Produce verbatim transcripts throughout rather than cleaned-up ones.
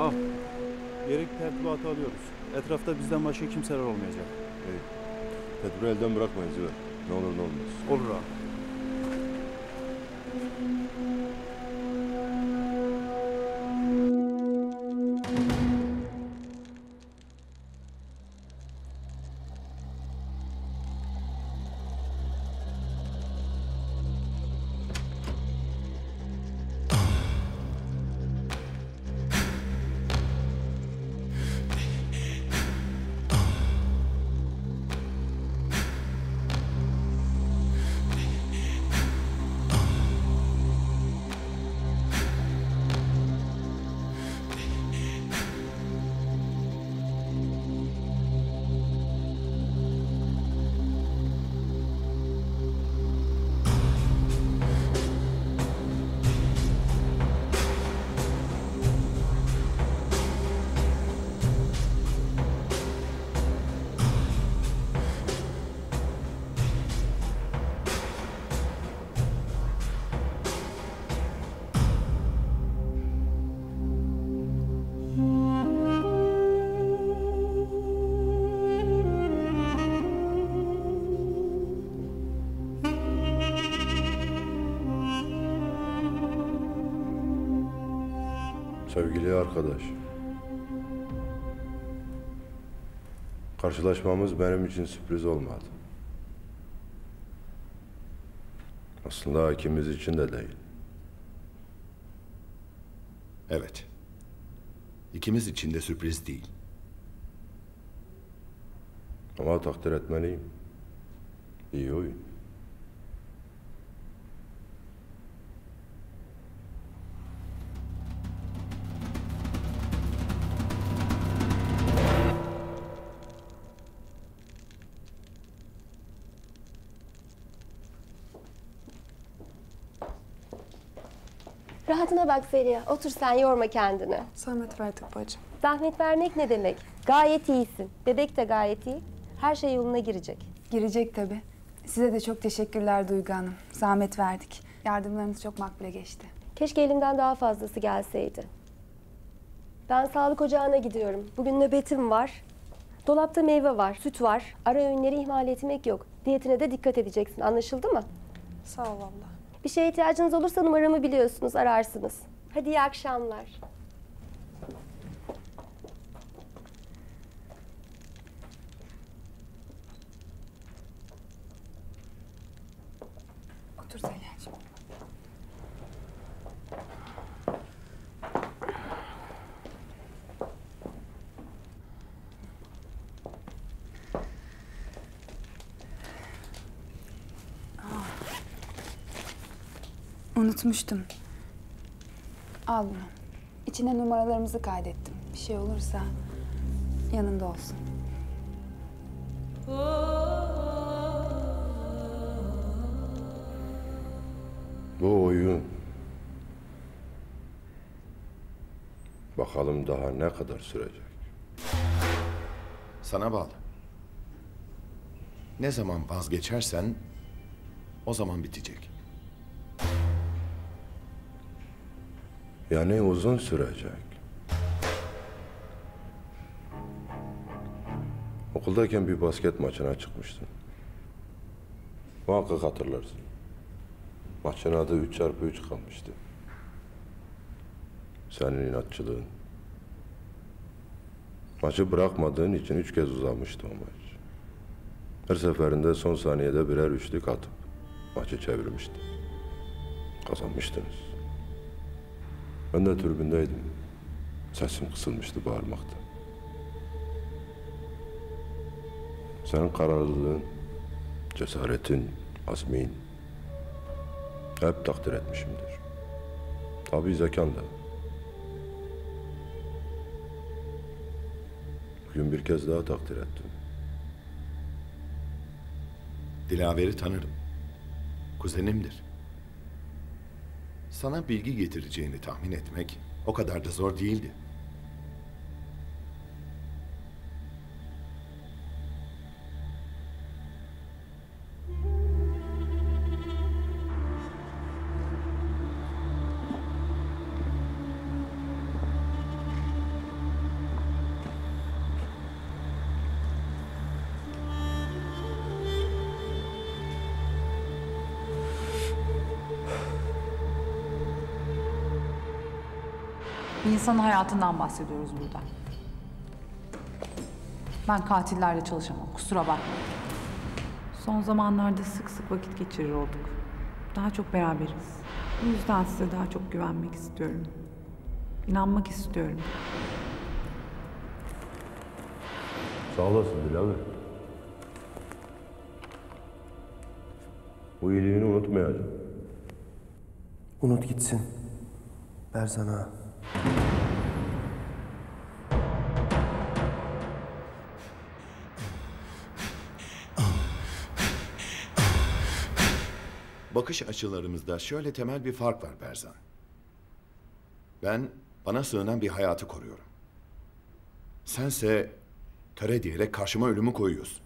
Ağam, gerek tertibatı alıyoruz. Etrafta bizden başka kimseler olmayacak. İyi. Tedbiri elden bırakmayın Züver. Ne olur ne olmaz. Olur ağam. Sevgili arkadaş, karşılaşmamız benim için sürpriz olmadı. Aslında ikimiz için de değil. Evet, ikimiz için de sürpriz değil. Ama takdir etmeliyim. İyi oyun. Rahatına bak Zeliha, otur sen, yorma kendini. Zahmet verdik bacım. Zahmet vermek ne demek? Gayet iyisin. Dedek de gayet iyi. Her şey yoluna girecek. Girecek tabii. Size de çok teşekkürler Duygu Hanım. Zahmet verdik. Yardımlarınız çok makbule geçti. Keşke elimden daha fazlası gelseydi. Ben sağlık ocağına gidiyorum. Bugün nöbetim var. Dolapta meyve var, süt var. Ara öğünleri ihmal etmek yok. Diyetine de dikkat edeceksin. Anlaşıldı mı? Sağ ol Allah. Bir şeye ihtiyacınız olursa numaramı biliyorsunuz, ararsınız. Hadi iyi akşamlar. Otur Zeliha'cığım. Unutmuştum. Al bunu. İçine numaralarımızı kaydettim. Bir şey olursa yanında olsun. Bu oyun. Bakalım daha ne kadar sürecek. Sana bağlı. Ne zaman vazgeçersen o zaman bitecek. Yani uzun sürecek. Okuldayken bir basket maçına çıkmıştım. Muhakkak hatırlarsın. Maçın adı üç çarpı üç kalmıştı. Senin inatçılığın. Maçı bırakmadığın için üç kez uzamıştı o maç. Her seferinde son saniyede birer üçlük atıp maçı çevirmiştin. Kazanmıştınız. Ben de tribündeydim. Sesim kısılmıştı bağırmakta. Senin kararlılığın, cesaretin, azmin hep takdir etmişimdir. Tabii zekan da. Bugün bir kez daha takdir ettim. Dilaveri tanırım. Kuzenimdir. Sana bilgi getireceğini tahmin etmek o kadar da zor değildi. Bir insanın hayatından bahsediyoruz burada. Ben katillerle çalışamam, kusura bakmayın. Son zamanlarda sık sık vakit geçirir olduk. Daha çok beraberiz. Bu yüzden size daha çok güvenmek istiyorum. İnanmak istiyorum. Sağ olasın Dilaveri. Bu iyiliğini unutmayacağım. Unut gitsin. Berzan ağa. Bakış açılarımızda şöyle temel bir fark var Berzan. Ben bana sığınan bir hayatı koruyorum. Sense töre diyerek karşıma ölümü koyuyorsun.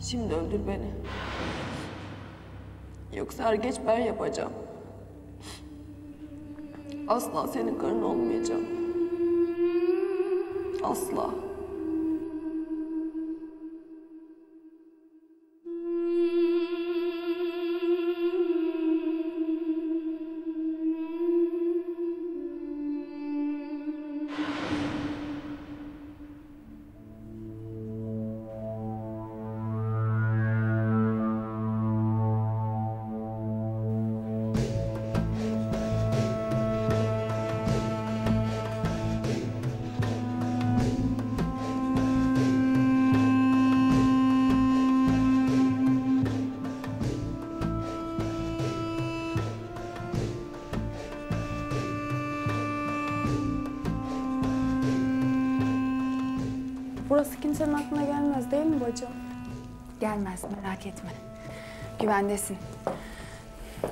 Şimdi öldür beni. Yoksa her geç ben yapacağım. Asla senin karın olmayacağım. Asla. Burası kimsenin aklına gelmez değil mi bacım? Gelmez, merak etme. Güvendesin.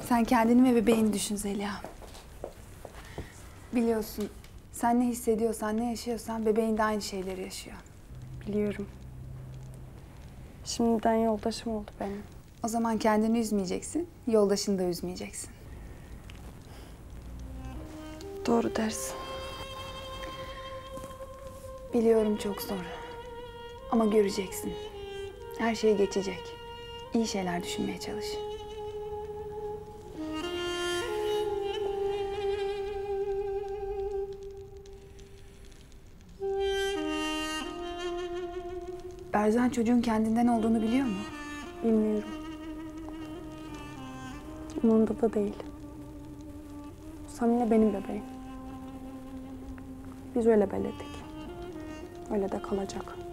Sen kendini ve bebeğini düşün Zeliha. Biliyorsun, sen ne hissediyorsan, ne yaşıyorsan bebeğin de aynı şeyleri yaşıyor. Biliyorum. Şimdiden yoldaşım oldu benim. O zaman kendini üzmeyeceksin, yoldaşını da üzmeyeceksin. Doğru dersin. Biliyorum çok zor. Ama göreceksin. Her şey geçecek. İyi şeyler düşünmeye çalış. Berzan çocuğun kendinden olduğunu biliyor mu? Bilmiyorum. Umurumda da değil. Samine benim bebeğim. Biz öyle belledik. Öyle de kalacak.